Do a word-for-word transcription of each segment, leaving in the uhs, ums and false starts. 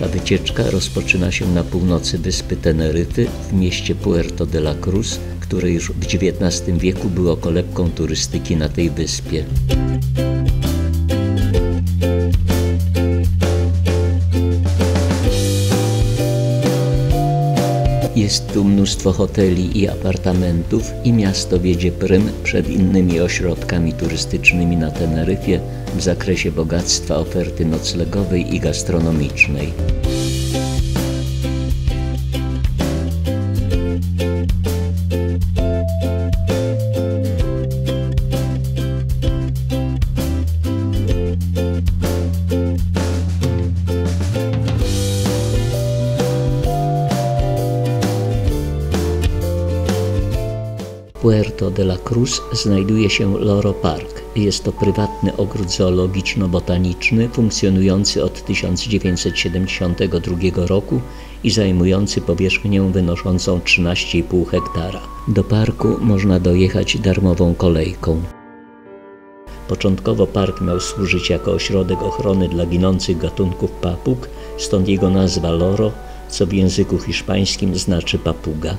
Nasza wycieczka rozpoczyna się na północy wyspy Teneryfy w mieście Puerto de la Cruz, które już w dziewiętnastym wieku było kolebką turystyki na tej wyspie. Jest tu mnóstwo hoteli i apartamentów i miasto wiedzie prym przed innymi ośrodkami turystycznymi na Teneryfie w zakresie bogactwa oferty noclegowej i gastronomicznej. Puerto de la Cruz znajduje się Loro Park. Jest to prywatny ogród zoologiczno-botaniczny funkcjonujący od tysiąc dziewięćset siedemdziesiątego drugiego roku i zajmujący powierzchnię wynoszącą trzynaście i pół hektara. Do parku można dojechać darmową kolejką. Początkowo park miał służyć jako ośrodek ochrony dla ginących gatunków papug, stąd jego nazwa Loro, co w języku hiszpańskim znaczy papuga.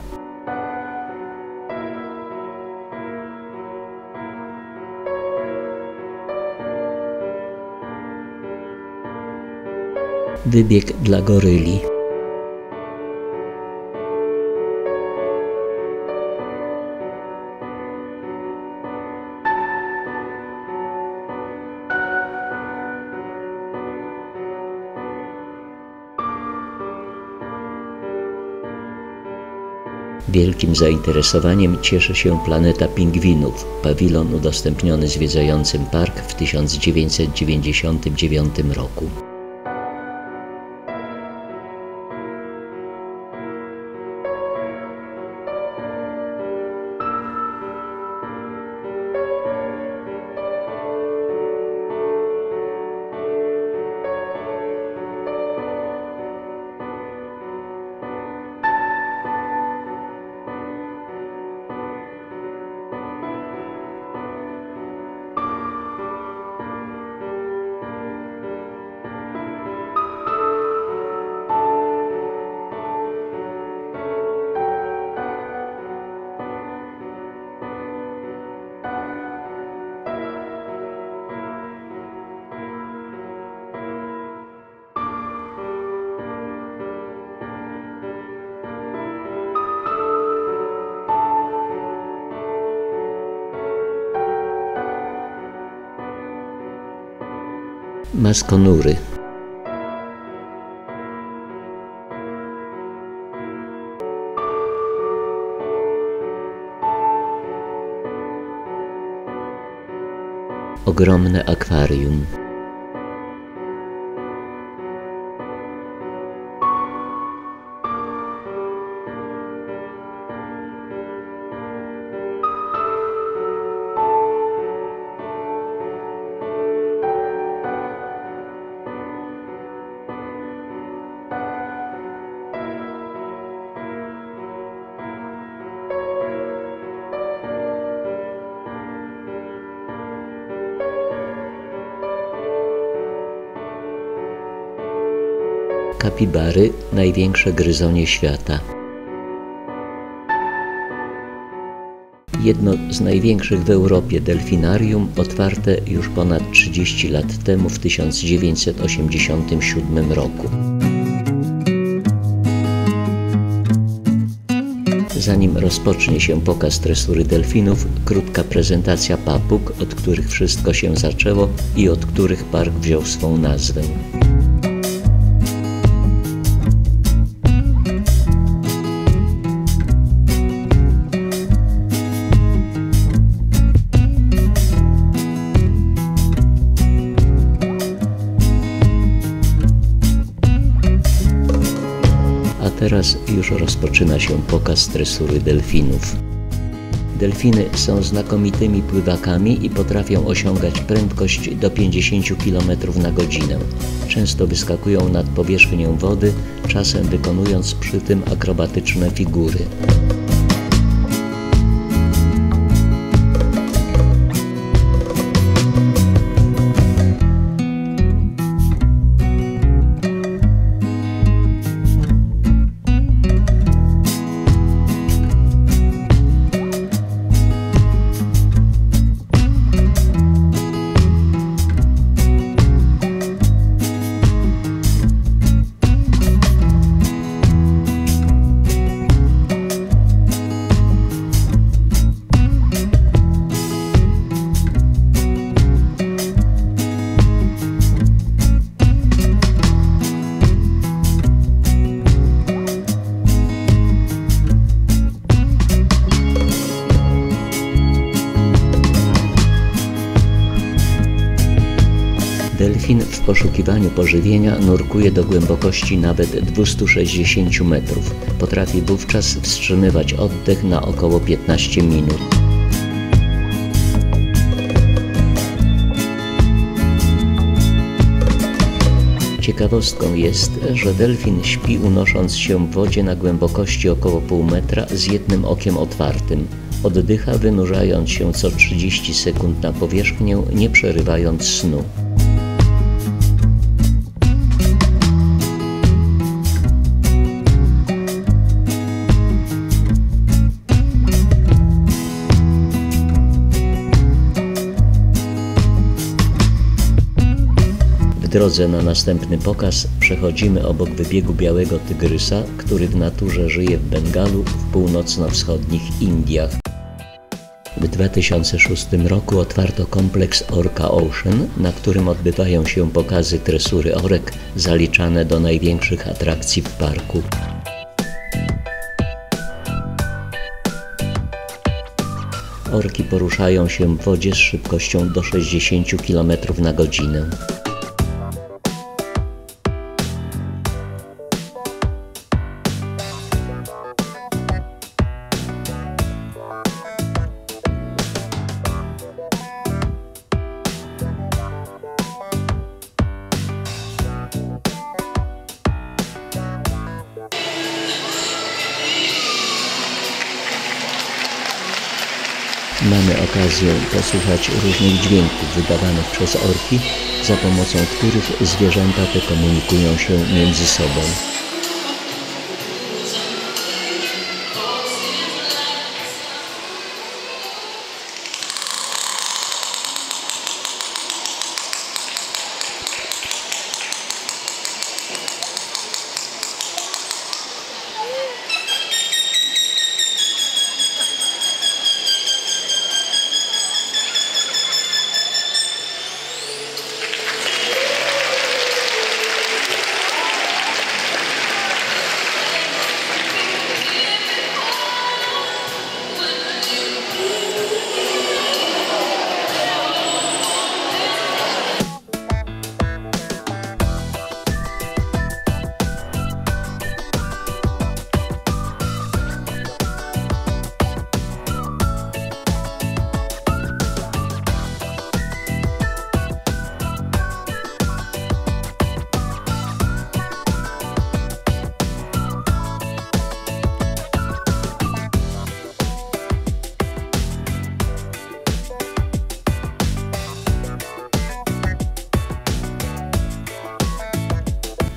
Wybieg dla goryli. Wielkim zainteresowaniem cieszy się planeta pingwinów, pawilon udostępniony zwiedzającym park w tysiąc dziewięćset dziewięćdziesiątym dziewiątym roku. Maskonury. Ogromne akwarium. Kapibary, największe gryzonie świata. Jedno z największych w Europie delfinarium otwarte już ponad trzydzieści lat temu w tysiąc dziewięćset osiemdziesiątym siódmym roku. Zanim rozpocznie się pokaz tresury delfinów, krótka prezentacja papug, od których wszystko się zaczęło i od których park wziął swą nazwę. Teraz już rozpoczyna się pokaz tresury delfinów. Delfiny są znakomitymi pływakami i potrafią osiągać prędkość do pięćdziesiąt kilometrów na godzinę. Często wyskakują nad powierzchnię wody, czasem wykonując przy tym akrobatyczne figury. Delfin w poszukiwaniu pożywienia nurkuje do głębokości nawet dwustu sześćdziesięciu metrów. Potrafi wówczas wstrzymywać oddech na około piętnaście minut. Ciekawostką jest, że delfin śpi unosząc się w wodzie na głębokości około pół metra z jednym okiem otwartym. Oddycha wynurzając się co trzydzieści sekund na powierzchnię, nie przerywając snu. W drodze na następny pokaz przechodzimy obok wybiegu białego tygrysa, który w naturze żyje w Bengalu w północno-wschodnich Indiach. W dwa tysiące szóstym roku otwarto kompleks Orca Ocean, na którym odbywają się pokazy tresury orek zaliczane do największych atrakcji w parku. Orki poruszają się w wodzie z szybkością do sześćdziesięciu kilometrów na godzinę. Mamy okazję posłuchać różnych dźwięków wydawanych przez orki, za pomocą których zwierzęta te komunikują się między sobą.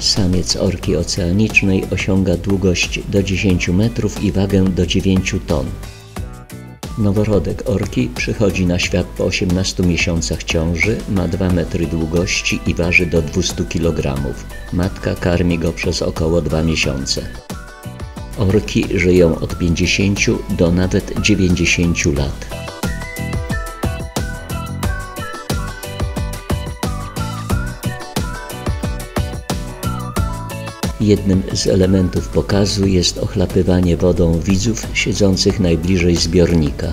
Samiec orki oceanicznej osiąga długość do dziesięciu metrów i wagę do dziewięciu ton. Noworodek orki przychodzi na świat po osiemnastu miesiącach ciąży, ma dwa metry długości i waży do dwustu kilogramów. Matka karmi go przez około dwa miesiące. Orki żyją od pięćdziesięciu do nawet dziewięćdziesięciu lat. Jednym z elementów pokazu jest ochlapywanie wodą widzów siedzących najbliżej zbiornika.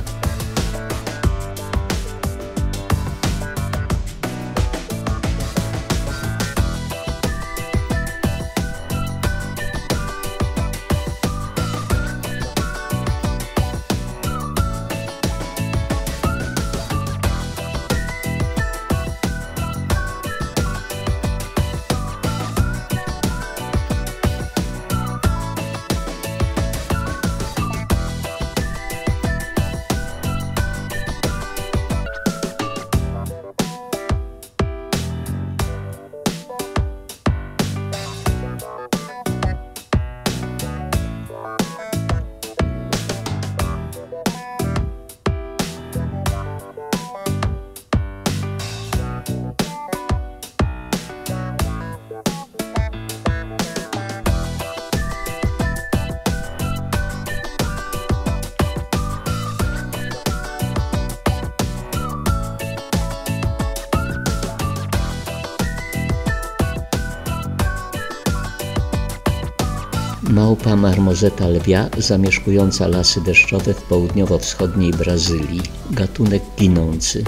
Małpa marmozeta lwia zamieszkująca lasy deszczowe w południowo-wschodniej Brazylii. Gatunek ginący.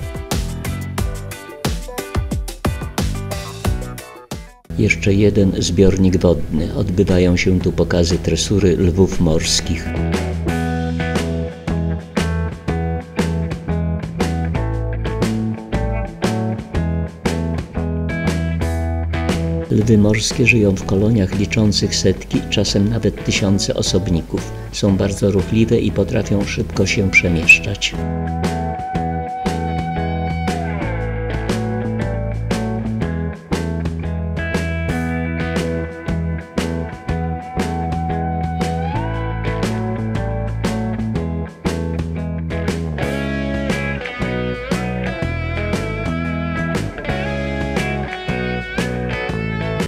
jeszcze jeden zbiornik wodny. Odbywają się tu pokazy tresury lwów morskich. Lwy morskie żyją w koloniach liczących setki, czasem nawet tysiące osobników. Są bardzo ruchliwe i potrafią szybko się przemieszczać.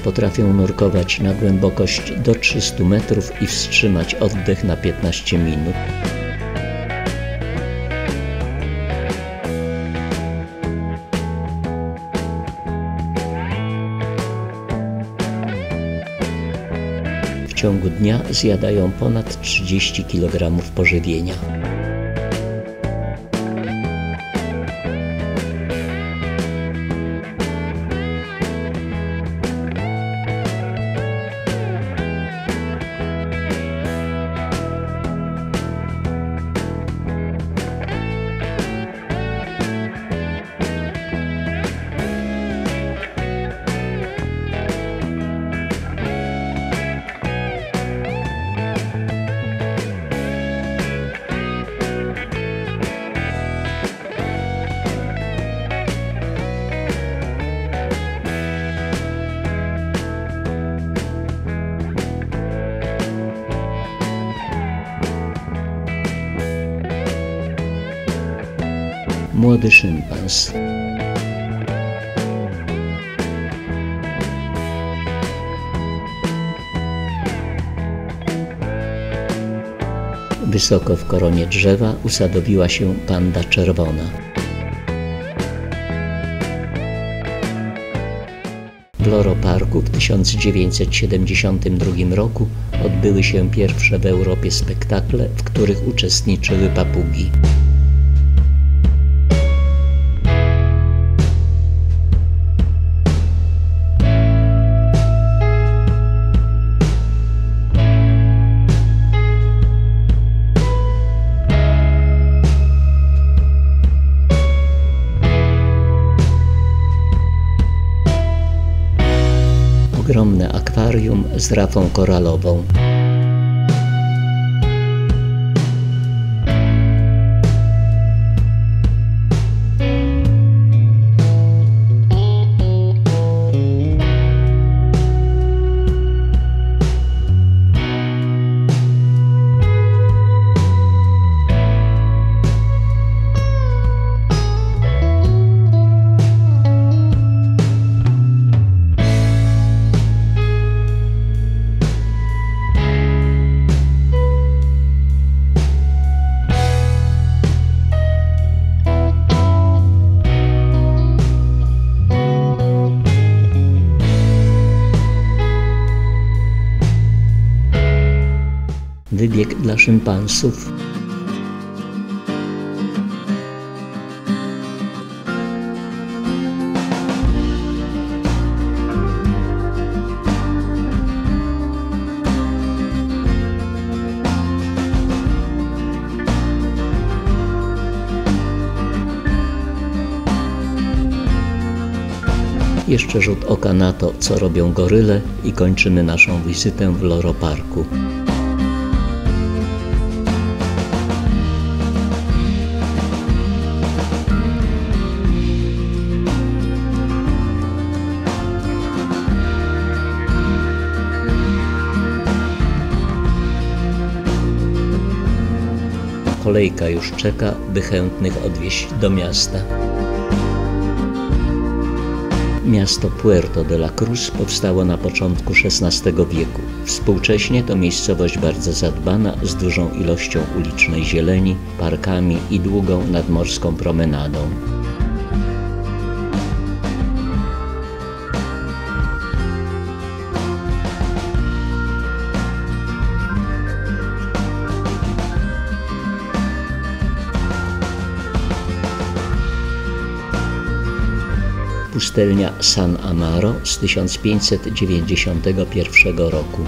Potrafią nurkować na głębokość do trzystu metrów i wstrzymać oddech na piętnaście minut. W ciągu dnia zjadają ponad trzydzieści kilogramów pożywienia. Młody szympans. Wysoko w koronie drzewa usadowiła się panda czerwona. W Loro Parku w tysiąc dziewięćset siedemdziesiątym drugim roku odbyły się pierwsze w Europie spektakle, w których uczestniczyły papugi. Ogromne akwarium z rafą koralową. Wybieg dla szympansów. Jeszcze rzut oka na to, co robią goryle i kończymy naszą wizytę w Loro Parku. Kolejka już czeka, by chętnych odwieźć do miasta. Miasto Puerto de la Cruz powstało na początku szesnastego wieku. Współcześnie to miejscowość bardzo zadbana, z dużą ilością ulicznej zieleni, parkami i długą nadmorską promenadą. Pustelnia San Amaro z tysiąc pięćset dziewięćdziesiątego pierwszego roku.